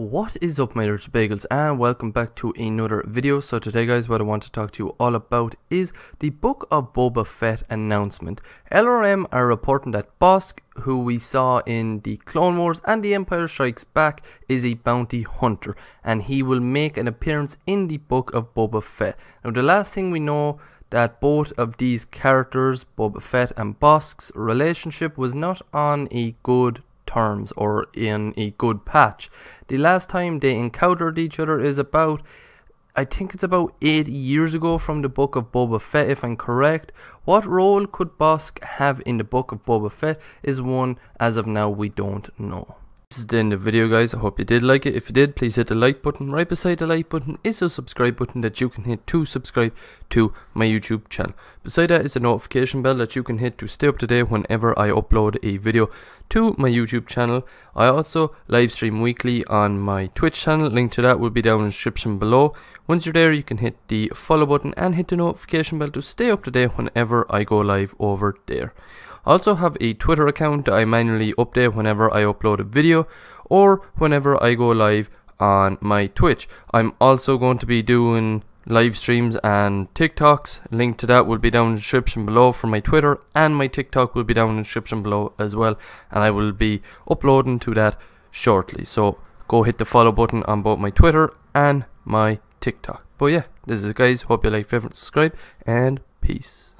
What is up, my rich bagels, and welcome back to another video. So today, guys, what I want to talk to you all about is the Book of Boba Fett announcement. LRM are reporting that Bossk, who we saw in the Clone Wars and the Empire Strikes Back, is a bounty hunter, and he will make an appearance in the Book of Boba Fett. Now, the last thing we know that both of these characters, Boba Fett and Bosk's relationship, was not on a good terms or in a good patch. The last time they encountered each other is about, I think it's about 8 years ago from the Book of Boba Fett, if I'm correct. What role could Bossk have in the Book of Boba Fett is one as of now we don't know. This is the end of the video, guys. I hope you did like it. If you did, please hit the like button. Right beside the like button is a subscribe button that you can hit to subscribe to my YouTube channel. Beside that is a notification bell that you can hit to stay up to date whenever I upload a video to my YouTube channel. I also live stream weekly on my Twitch channel. Link to that will be down in the description below. Once you're there, you can hit the follow button and hit the notification bell to stay up to date whenever I go live over there. I also have a Twitter account that I manually update whenever I upload a video or whenever I go live on my Twitch. I'm also going to be doing live streams and TikToks. Link to that will be down in the description below for my Twitter, and my TikTok will be down in the description below as well, and I will be uploading to that shortly. So go hit the follow button on both my Twitter and my TikTok. But yeah, this is it, guys. Hope you like, favorite, subscribe, and peace.